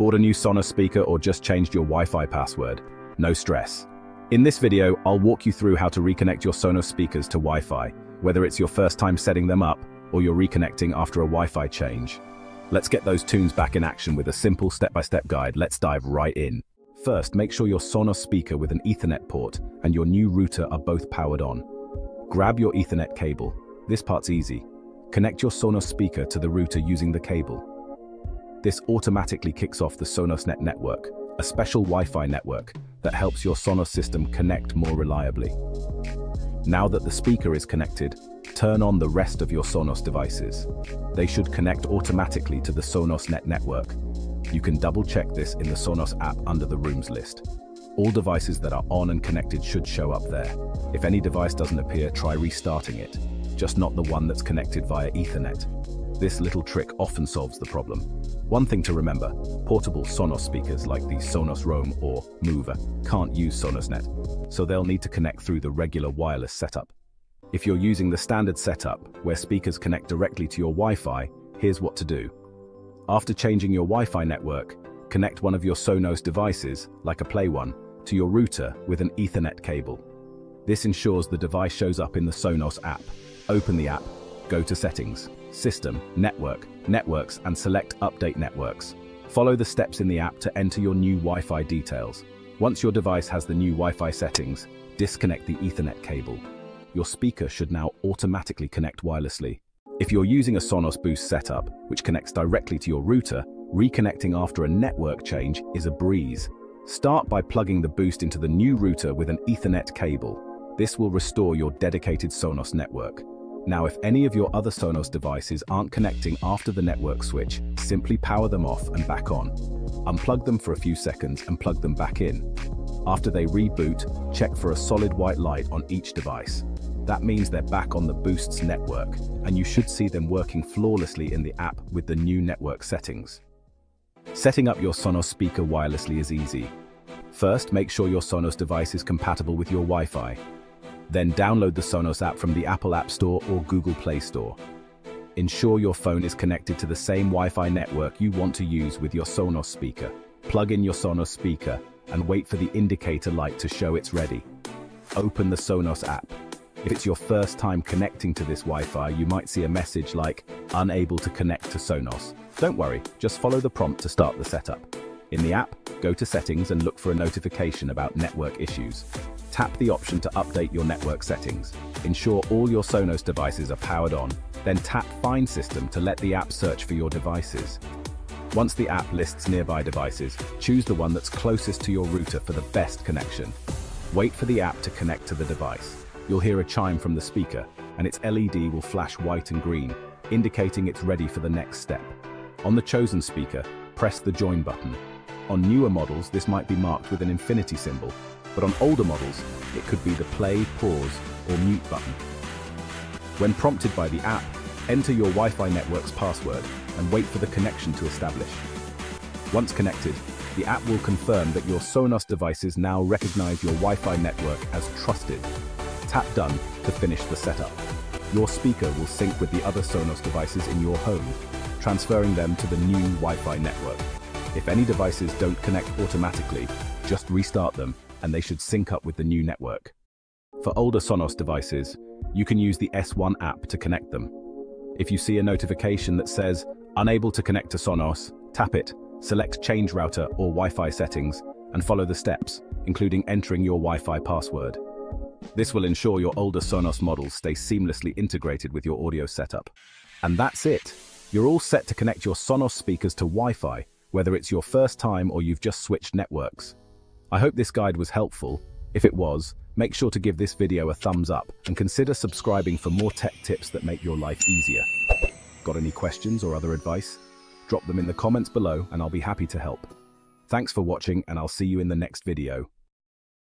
Bought a new Sonos speaker or just changed your Wi-Fi password? No stress. In this video, I'll walk you through how to reconnect your Sonos speakers to Wi-Fi, whether it's your first time setting them up or you're reconnecting after a Wi-Fi change. Let's get those tunes back in action with a simple step-by-step guide. Let's dive right in. First, make sure your Sonos speaker with an Ethernet port and your new router are both powered on. Grab your Ethernet cable. This part's easy. Connect your Sonos speaker to the router using the cable. This automatically kicks off the SonosNet network, a special Wi-Fi network that helps your Sonos system connect more reliably. Now that the speaker is connected, turn on the rest of your Sonos devices. They should connect automatically to the SonosNet network. You can double-check this in the Sonos app under the rooms list. All devices that are on and connected should show up there. If any device doesn't appear, try restarting it, just not the one that's connected via Ethernet. This little trick often solves the problem. One thing to remember, portable Sonos speakers like the Sonos Roam or Mover can't use SonosNet, so they'll need to connect through the regular wireless setup. If you're using the standard setup, where speakers connect directly to your Wi-Fi, here's what to do. After changing your Wi-Fi network, connect one of your Sonos devices, like a Play One, to your router with an Ethernet cable. This ensures the device shows up in the Sonos app. Open the app, go to Settings, System, Network, Networks, and select Update Networks. Follow the steps in the app to enter your new Wi-Fi details. Once your device has the new Wi-Fi settings, disconnect the Ethernet cable. Your speaker should now automatically connect wirelessly. If you're using a Sonos Boost setup, which connects directly to your router, reconnecting after a network change is a breeze. Start by plugging the Boost into the new router with an Ethernet cable. This will restore your dedicated Sonos network. Now, if any of your other Sonos devices aren't connecting after the network switch, simply power them off and back on. Unplug them for a few seconds and plug them back in. After they reboot, check for a solid white light on each device. That means they're back on the Boost's network, and you should see them working flawlessly in the app with the new network settings. Setting up your Sonos speaker wirelessly is easy. First, make sure your Sonos device is compatible with your Wi-Fi. Then download the Sonos app from the Apple App Store or Google Play Store. Ensure your phone is connected to the same Wi-Fi network you want to use with your Sonos speaker. Plug in your Sonos speaker and wait for the indicator light to show it's ready. Open the Sonos app. If it's your first time connecting to this Wi-Fi, you might see a message like, "Unable to connect to Sonos." Don't worry, just follow the prompt to start the setup. In the app, go to Settings and look for a notification about network issues. Tap the option to update your network settings. Ensure all your Sonos devices are powered on, then tap Find System to let the app search for your devices. Once the app lists nearby devices, choose the one that's closest to your router for the best connection. Wait for the app to connect to the device. You'll hear a chime from the speaker, and its LED will flash white and green, indicating it's ready for the next step. On the chosen speaker, press the Join button. On newer models, this might be marked with an infinity symbol, but on older models, it could be the play, pause, or mute button. When prompted by the app, enter your Wi-Fi network's password and wait for the connection to establish. Once connected, the app will confirm that your Sonos devices now recognize your Wi-Fi network as trusted. Tap Done to finish the setup. Your speaker will sync with the other Sonos devices in your home, transferring them to the new Wi-Fi network. If any devices don't connect automatically, just restart them, and they should sync up with the new network. For older Sonos devices, you can use the S1 app to connect them. If you see a notification that says, "Unable to connect to Sonos," tap it, select Change Router or Wi-Fi settings, and follow the steps, including entering your Wi-Fi password. This will ensure your older Sonos models stay seamlessly integrated with your audio setup. And that's it. You're all set to connect your Sonos speakers to Wi-Fi, whether it's your first time or you've just switched networks. I hope this guide was helpful. If it was, make sure to give this video a thumbs up and consider subscribing for more tech tips that make your life easier. Got any questions or other advice? Drop them in the comments below and I'll be happy to help. Thanks for watching, and I'll see you in the next video.